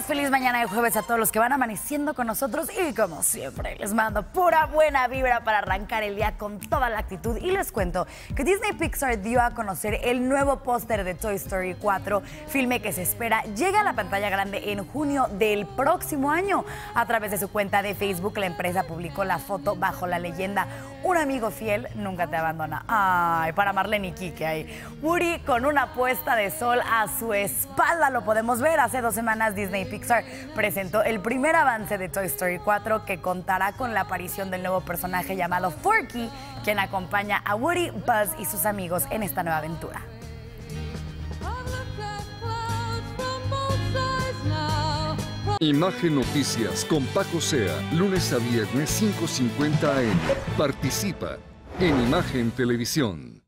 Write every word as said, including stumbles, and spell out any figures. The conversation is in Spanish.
días, feliz mañana de jueves a todos los que van amaneciendo con nosotros y como siempre les mando pura buena vibra para arrancar el día con toda la actitud y les cuento que Disney Pixar dio a conocer el nuevo póster de Toy Story cuatro, filme que se espera llega a la pantalla grande en junio del próximo año. A través de su cuenta de Facebook la empresa publicó la foto bajo la leyenda "Un amigo fiel nunca te abandona". Ay, para Marlene y Kike ahí. Woody con una puesta de sol a su espalda, lo podemos ver. Hace dos semanas Disney Pixar presentó el primer avance de Toy Story cuatro que contará con la aparición del nuevo personaje llamado Forky, quien acompaña a Woody, Buzz y sus amigos en esta nueva aventura. Imagen Noticias con Paco Zea, lunes a viernes cinco cincuenta a eme. Participa en Imagen Televisión.